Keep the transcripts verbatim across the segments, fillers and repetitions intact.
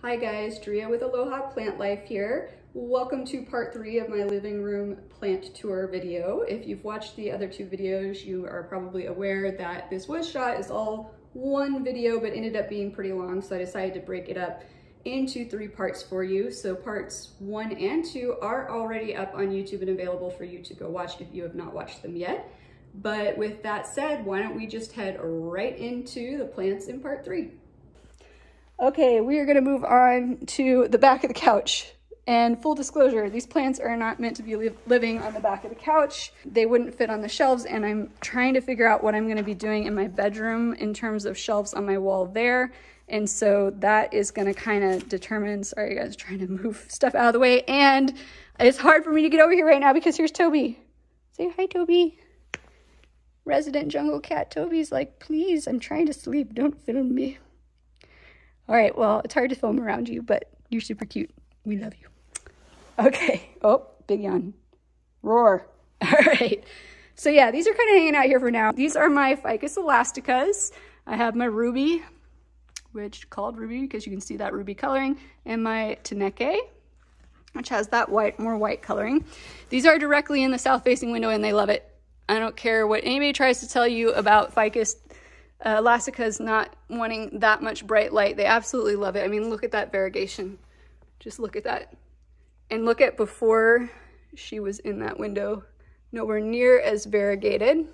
Hi guys, Drea with Aloha Plant Life here. Welcome to part three of my living room plant tour video. If you've watched the other two videos, you are probably aware that this was shot as all one video, but ended up being pretty long, so I decided to break it up into three parts for you. So parts one and two are already up on YouTube and available for you to go watch if you have not watched them yet. But with that said, why don't we just head right into the plants in part three. Okay, we are going to move on to the back of the couch. And full disclosure, these plants are not meant to be li living on the back of the couch. They wouldn't fit on the shelves, and I'm trying to figure out what I'm going to be doing in my bedroom in terms of shelves on my wall there. And so that is going to kind of determine, sorry guys, trying to move stuff out of the way. And it's hard for me to get over here right now because here's Toby. Say hi, Toby. Resident jungle cat Toby's like, please, I'm trying to sleep. Don't film me. All right, well, it's hard to film around you, but you're super cute. We love you. Okay. Oh, big yawn. Roar. All right. So yeah, these are kind of hanging out here for now. These are my Ficus elasticas. I have my ruby, which called ruby because you can see that ruby coloring, and my teneke, which has that white, more white coloring. These are directly in the south-facing window, and they love it. I don't care what anybody tries to tell you about Ficus Uh, elasticas not wanting that much bright light. They absolutely love it. I mean, look at that variegation. Just look at that. And look at before she was in that window. Nowhere near as variegated.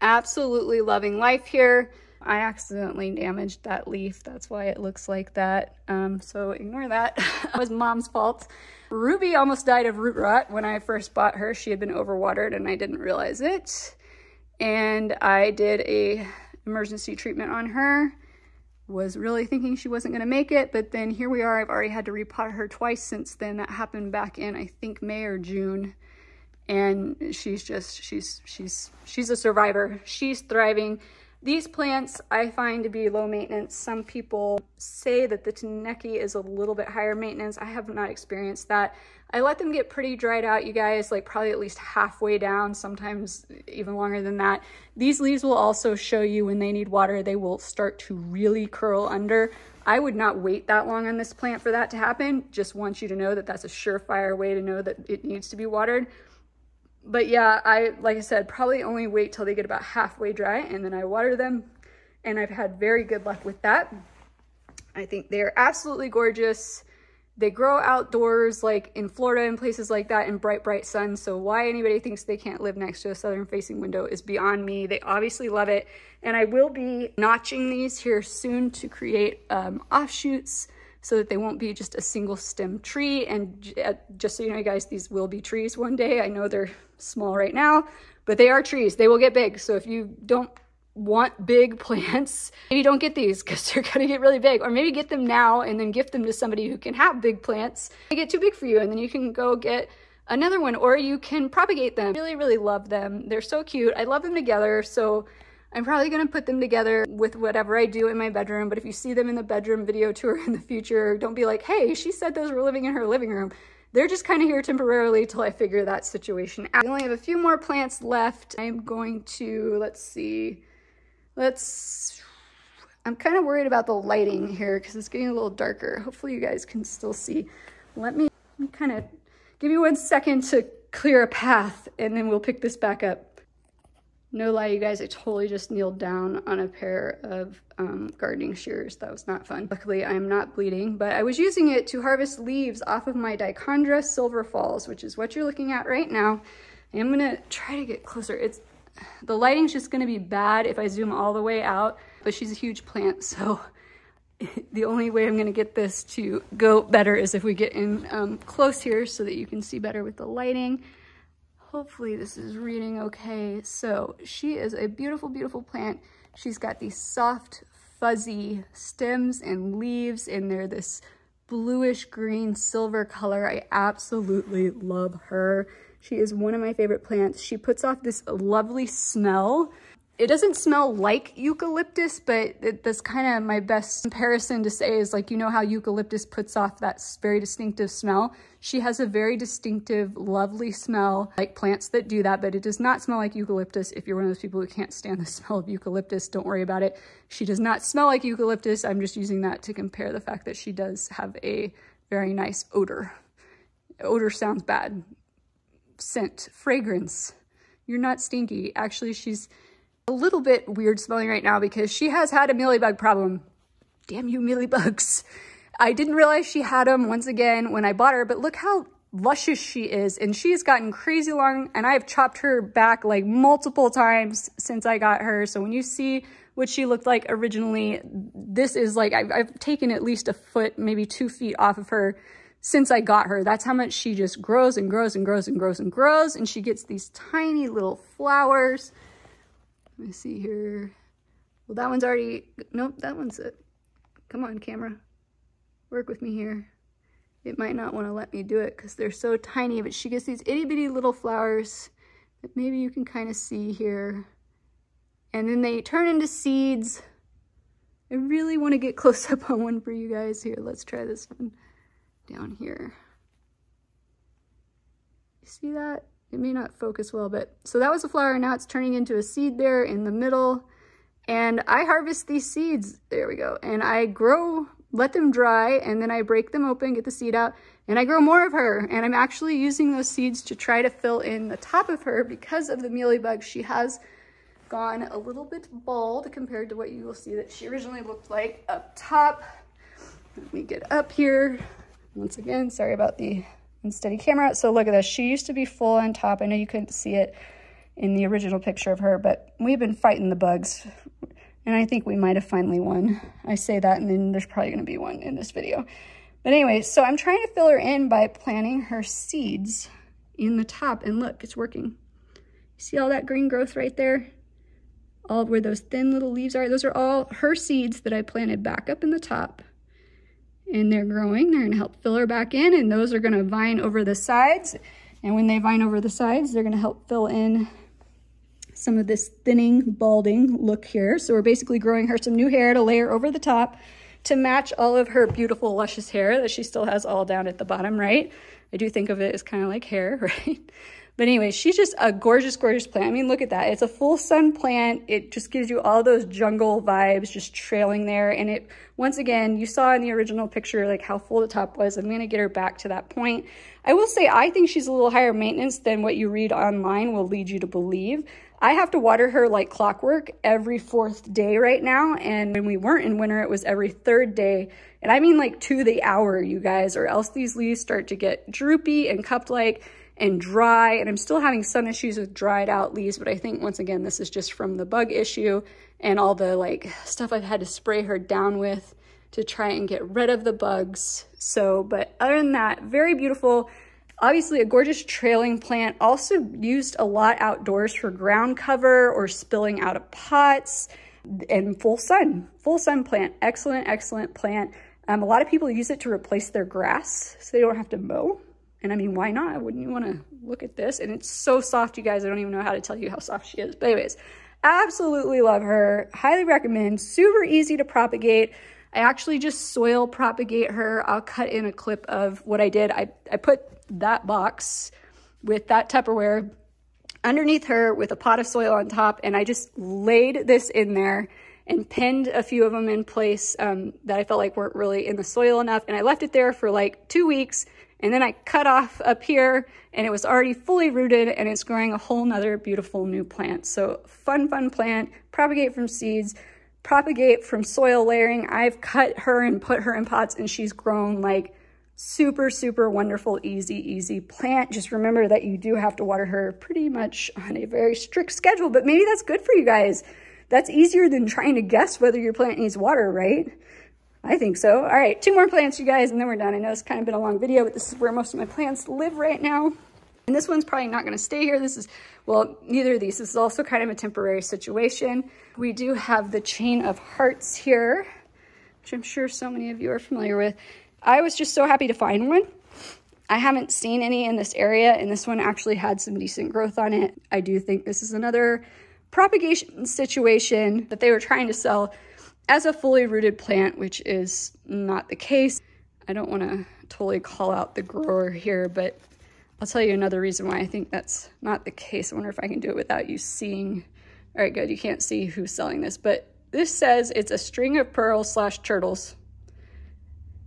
Absolutely loving life here. I accidentally damaged that leaf. That's why it looks like that. Um, so ignore that. It was mom's fault. Ruby almost died of root rot when I first bought her. She had been overwatered and I didn't realize it. And I did a emergency treatment on her. Was really thinking she wasn't gonna make it, but then here we are. I've already had to repot her twice since then. That happened back in, I think, May or June. And she's just, she's, she's, she's a survivor. She's thriving. These plants I find to be low maintenance. Some people say that the teneke is a little bit higher maintenance. I have not experienced that. I let them get pretty dried out, you guys, like probably at least halfway down, sometimes even longer than that. These leaves will also show you when they need water, they will start to really curl under. I would not wait that long on this plant for that to happen. Just want you to know that that's a surefire way to know that it needs to be watered. But yeah, I, like I said, probably only wait till they get about halfway dry and then I water them. And I've had very good luck with that. I think they're absolutely gorgeous. They grow outdoors, like in Florida and places like that in bright, bright sun. So why anybody thinks they can't live next to a southern facing window is beyond me. They obviously love it. And I will be notching these here soon to create um, offshoots so that they won't be just a single stem tree. And just so you know, you guys, these will be trees one day. I know they're small right now, but they are trees. They will get big. So if you don't want big plants, maybe don't get these because they're gonna get really big, or maybe get them now and then gift them to somebody who can have big plants. They get too big for you and then you can go get another one, or you can propagate them. Really, really love them. They're so cute. I love them together. So I'm probably gonna put them together with whatever I do in my bedroom, but if you see them in the bedroom video tour in the future, don't be like, hey, she said those were living in her living room. They're just kind of here temporarily till I figure that situation out. I only have a few more plants left. I'm going to, let's see, let's, I'm kind of worried about the lighting here because it's getting a little darker. Hopefully you guys can still see. Let me, me kind of give you one second to clear a path and then we'll pick this back up. No lie, you guys, I totally just kneeled down on a pair of um, gardening shears. That was not fun. Luckily, I'm not bleeding, but I was using it to harvest leaves off of my Dichondra Silver Falls, which is what you're looking at right now. And I'm gonna try to get closer. It's the lighting's just gonna be bad if I zoom all the way out, but she's a huge plant, so the only way I'm gonna get this to go better is if we get in um, close here so that you can see better with the lighting. Hopefully this is reading okay. So she is a beautiful, beautiful plant. She's got these soft, fuzzy stems and leaves, and they're this bluish green silver color. I absolutely love her. She is one of my favorite plants. She puts off this lovely smell. It doesn't smell like eucalyptus, but it, that's kind of my best comparison to say is, like, you know how eucalyptus puts off that very distinctive smell? She has a very distinctive, lovely smell, like plants that do that, but it does not smell like eucalyptus. If you're one of those people who can't stand the smell of eucalyptus, don't worry about it. She does not smell like eucalyptus. I'm just using that to compare the fact that she does have a very nice odor. Odor sounds bad. Scent, fragrance. You're not stinky. Actually, she's a little bit weird smelling right now because she has had a mealybug problem. Damn you, mealybugs. I didn't realize she had them once again when I bought her, but look how luscious she is. And she has gotten crazy long, and I've chopped her back like multiple times since I got her. So when you see what she looked like originally, this is like, I've, I've taken at least a foot, maybe two feet off of her since I got her. That's how much she just grows and grows and grows and grows and grows. And she gets these tiny little flowers. Let me see here. Well, that one's already, nope, that one's it. Come on, camera. Work with me here. It might not want to let me do it because they're so tiny, but she gets these itty bitty little flowers that maybe you can kind of see here. And then they turn into seeds. I really want to get close up on one for you guys here. Let's try this one down here. You see that? It may not focus well, but so that was a flower. Now it's turning into a seed there in the middle. And I harvest these seeds. There we go. And I grow, let them dry, and then I break them open, get the seed out, and I grow more of her. And I'm actually using those seeds to try to fill in the top of her because of the mealybug. She has gone a little bit bald compared to what you will see that she originally looked like up top. Let me get up here. Once again, sorry about the unsteady camera. So look at this. She used to be full on top. I know you couldn't see it in the original picture of her, but we've been fighting the bugs. And I think we might have finally won. I say that, and then there's probably gonna be one in this video. But anyway, so I'm trying to fill her in by planting her seeds in the top, and look, it's working. See all that green growth right there? All where those thin little leaves are, those are all her seeds that I planted back up in the top. And they're growing, they're gonna help fill her back in, and those are gonna vine over the sides. And when they vine over the sides, they're gonna help fill in some of this thinning, balding look here. So we're basically growing her some new hair to layer over the top to match all of her beautiful, luscious hair that she still has all down at the bottom, right? I do think of it as kind of like hair, right? But anyway, she's just a gorgeous, gorgeous plant. I mean, look at that. It's a full sun plant. It just gives you all those jungle vibes just trailing there. And it, once again, you saw in the original picture, like how full the top was. I'm going to get her back to that point. I will say, I think she's a little higher maintenance than what you read online will lead you to believe. I have to water her like clockwork every fourth day right now. And when we weren't in winter, it was every third day. And I mean like to the hour, you guys, or else these leaves start to get droopy and cupped-like and dry. And I'm still having some issues with dried out leaves, but I think once again, this is just from the bug issue and all the like stuff I've had to spray her down with to try and get rid of the bugs. So, but other than that, very beautiful. Obviously a gorgeous trailing plant, also used a lot outdoors for ground cover or spilling out of pots, and full sun, full sun plant. Excellent, excellent plant. Um, a lot of people use it to replace their grass so they don't have to mow. And I mean, why not? Wouldn't you want to look at this? And it's so soft, you guys. I don't even know how to tell you how soft she is. But anyways, absolutely love her. Highly recommend. Super easy to propagate. I actually just soil propagate her. I'll cut in a clip of what I did. I, I put that box with that Tupperware underneath her with a pot of soil on top. And I just laid this in there and pinned a few of them in place um, that I felt like weren't really in the soil enough. And I left it there for like two weeks. And then I cut off up here and it was already fully rooted and it's growing a whole nother beautiful new plant. So fun, fun plant, propagate from seeds, propagate from soil layering. I've cut her and put her in pots and she's grown like super, super wonderful, easy, easy plant. Just remember that you do have to water her pretty much on a very strict schedule, but maybe that's good for you guys. That's easier than trying to guess whether your plant needs water, right? I think so. All right, two more plants, you guys, and then we're done. I know it's kind of been a long video, but this is where most of my plants live right now. And this one's probably not gonna stay here. This is, well, neither of these. This is also kind of a temporary situation. We do have the Chain of Hearts here, which I'm sure so many of you are familiar with. I was just so happy to find one. I haven't seen any in this area, and this one actually had some decent growth on it. I do think this is another propagation situation that they were trying to sell as a fully rooted plant, which is not the case. I don't want to totally call out the grower here, but I'll tell you another reason why I think that's not the case. I wonder if I can do it without you seeing. All right, good, you can't see who's selling this, but this says it's a string of pearls slash turtles.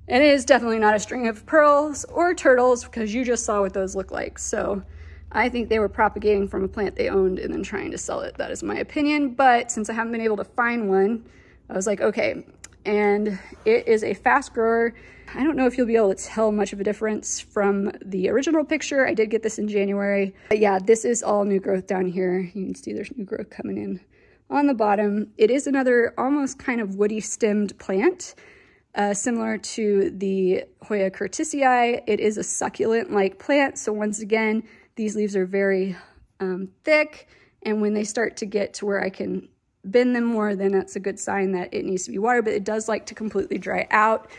And it is definitely not a string of pearls or turtles because you just saw what those look like. So I think they were propagating from a plant they owned and then trying to sell it. That is my opinion, but since I haven't been able to find one, I was like, okay. And it is a fast grower. I don't know if you'll be able to tell much of a difference from the original picture. I did get this in January. But yeah, this is all new growth down here. You can see there's new growth coming in on the bottom. It is another almost kind of woody stemmed plant, uh, similar to the Hoya curtisii. It is a succulent-like plant. So once again, these leaves are very um, thick. And when they start to get to where I can bend them more, then that's a good sign that it needs to be watered, but it does like to completely dry out.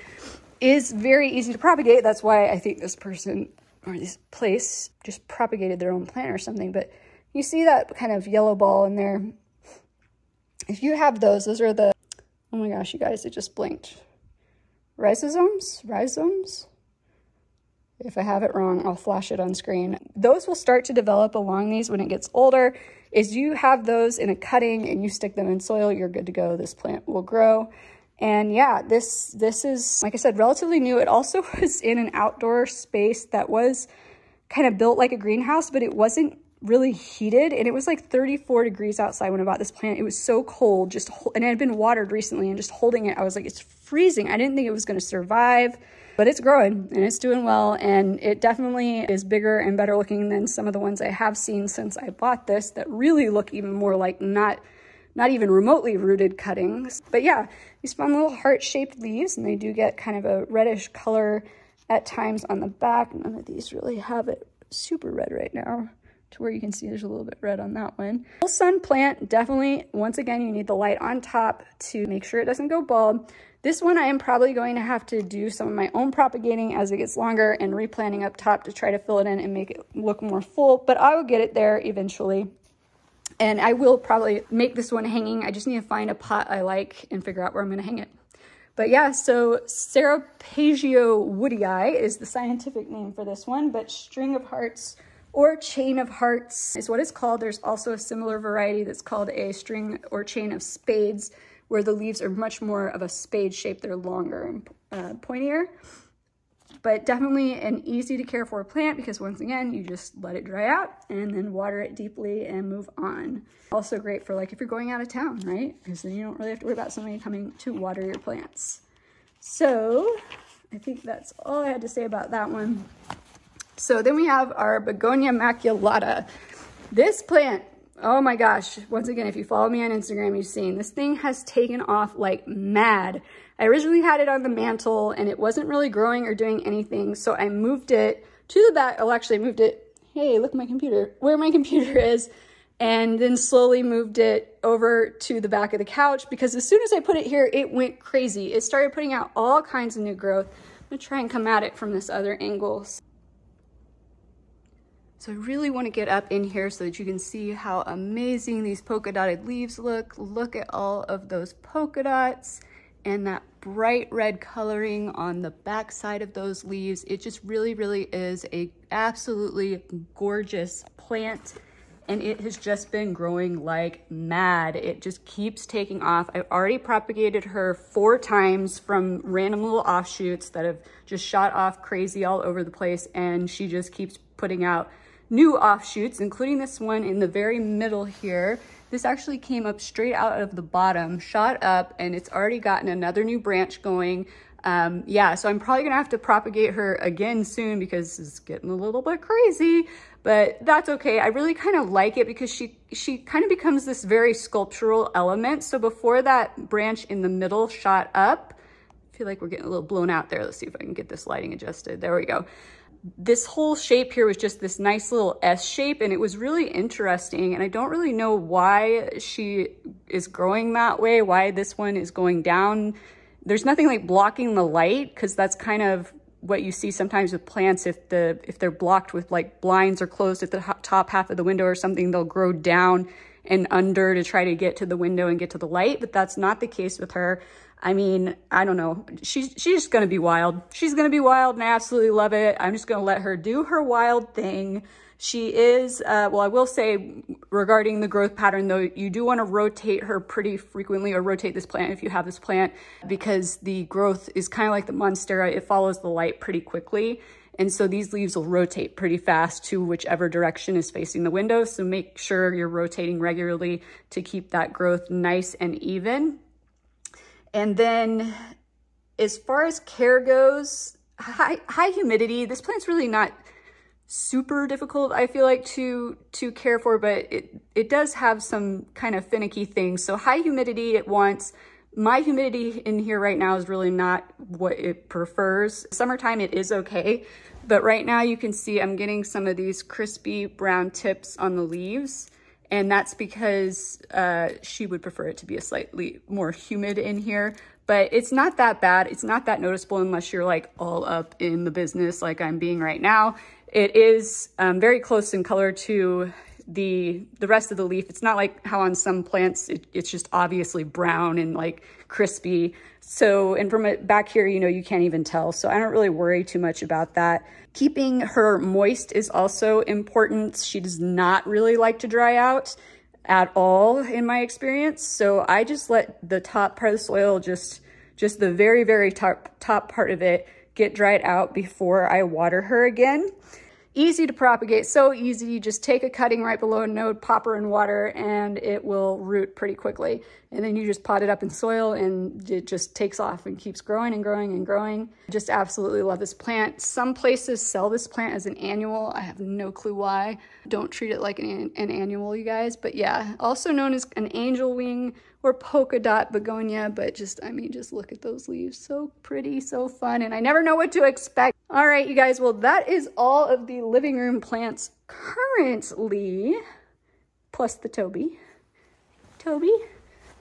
Is very easy to propagate. That's why I think this person or this place just propagated their own plant or something. But you see that kind of yellow ball in there. If you have those, those are the, oh my gosh, you guys, it just blinked. Rhizomes, rhizomes. If I have it wrong, I'll flash it on screen. Those will start to develop along these when it gets older. Is you have those in a cutting and you stick them in soil, you're good to go. This plant will grow. And yeah, this this is, like I said, relatively new. It also was in an outdoor space that was kind of built like a greenhouse, but it wasn't really heated. And it was like thirty-four degrees outside when I bought this plant. It was so cold, just and it had been watered recently, and just holding it, I was like, it's freezing. I didn't think it was going to survive. But it's growing and it's doing well, and it definitely is bigger and better looking than some of the ones I have seen since I bought this that really look even more like not not even remotely rooted cuttings. But yeah, these fun little heart-shaped leaves, and they do get kind of a reddish color at times on the back. None of these really have it super red right now, to where you can see there's a little bit red on that one. Full sun plant, definitely, once again, you need the light on top to make sure it doesn't go bald. This one I am probably going to have to do some of my own propagating as it gets longer and replanting up top to try to fill it in and make it look more full, but I will get it there eventually. And I will probably make this one hanging. I just need to find a pot I like and figure out where I'm going to hang it. But yeah, so Ceropegia woodii is the scientific name for this one, but string of hearts or chain of hearts is what it's called. There's also a similar variety that's called a string or chain of spades, where the leaves are much more of a spade shape. They're longer and uh, pointier, but definitely an easy to care for plant because once again, you just let it dry out and then water it deeply and move on. Also great for like if you're going out of town, right? Because then you don't really have to worry about somebody coming to water your plants. So I think that's all I had to say about that one. So then we have our Begonia maculata. This plant, oh my gosh, once again, if you follow me on Instagram, you've seen this thing has taken off like mad. I originally had it on the mantle and it wasn't really growing or doing anything. So I moved it to the back. Oh, actually I moved it. Hey, look at my computer, where my computer is. And then slowly moved it over to the back of the couch because as soon as I put it here, it went crazy. It started putting out all kinds of new growth. I'm gonna try and come at it from this other angle. So I really want to get up in here so that you can see how amazing these polka dotted leaves look. Look at all of those polka dots and that bright red coloring on the back side of those leaves. It just really, really is a absolutely gorgeous plant. And it has just been growing like mad. It just keeps taking off. I've already propagated her four times from random little offshoots that have just shot off crazy all over the place. And she just keeps putting out new offshoots, including this one in the very middle here. This actually came up straight out of the bottom, shot up, and it's already gotten another new branch going. Um, yeah, so I'm probably gonna have to propagate her again soon because it's getting a little bit crazy, but that's okay. I really kind of like it because she, she kind of becomes this very sculptural element. So before that branch in the middle shot up, I feel like we're getting a little blown out there. Let's see if I can get this lighting adjusted. There we go. This whole shape here was just this nice little S shape, and it was really interesting. And I don't really know why she is growing that way, why this one is going down. There's nothing like blocking the light, because that's kind of what you see sometimes with plants. If the if they're blocked with like blinds or closed at the top half of the window or something, they'll grow down and under to try to get to the window and get to the light, but that's not the case with her. I mean, I don't know. She's, she's just going to be wild. She's going to be wild and I absolutely love it. I'm just going to let her do her wild thing. She is, uh, well, I will say regarding the growth pattern though, you do want to rotate her pretty frequently, or rotate this plant if you have this plant, because the growth is kind of like the Monstera. It follows the light pretty quickly. And so these leaves will rotate pretty fast to whichever direction is facing the window. So make sure you're rotating regularly to keep that growth nice and even. And then as far as care goes, high, high humidity, this plant's really not super difficult, I feel like, to to care for, but it, it does have some kind of finicky things. So high humidity it wants. My humidity in here right now is really not what it prefers. Summertime it is okay, but right now you can see I'm getting some of these crispy brown tips on the leaves, and that's because uh, she would prefer it to be a slightly more humid in here. But it's not that bad. It's not that noticeable unless you're like all up in the business like I'm being right now. It is um, very close in color to the the rest of the leaf. It's not like how on some plants it, it's just obviously brown and like crispy. So, and from it back here, you know, you can't even tell. So I don't really worry too much about that. Keeping her moist is also important. She does not really like to dry out at all in my experience. So I just let the top part of the soil, just just the very, very top, top part of it get dried out before I water her again. Easy to propagate, so easy. You just take a cutting right below a node, pop her in water, and it will root pretty quickly. And then you just pot it up in soil and it just takes off and keeps growing and growing and growing. Just absolutely love this plant. Some places sell this plant as an annual. I have no clue why. Don't treat it like an, an annual, you guys. But yeah, also known as an angel wing or polka dot begonia, but just, I mean, just look at those leaves. So pretty, so fun, and I never know what to expect. All right, you guys, well, that is all of the living room plants currently, plus the Toby. Toby.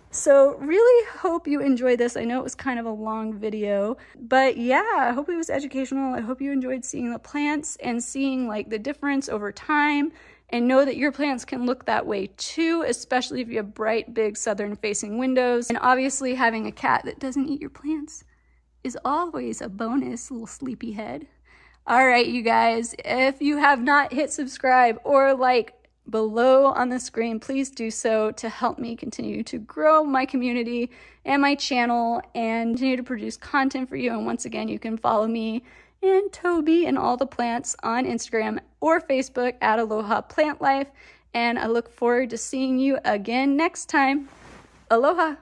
So really hope you enjoyed this. I know it was kind of a long video, but yeah, I hope it was educational. I hope you enjoyed seeing the plants and seeing like the difference over time. And know that your plants can look that way too, especially if you have bright, big, southern-facing windows. And obviously having a cat that doesn't eat your plants is always a bonus, little sleepyhead. All right, you guys, if you have not hit subscribe or like below on the screen, please do so to help me continue to grow my community and my channel and continue to produce content for you. And once again, you can follow me and Toby and all the plants on Instagram or Facebook at Aloha Plant Life. And I look forward to seeing you again next time. Aloha!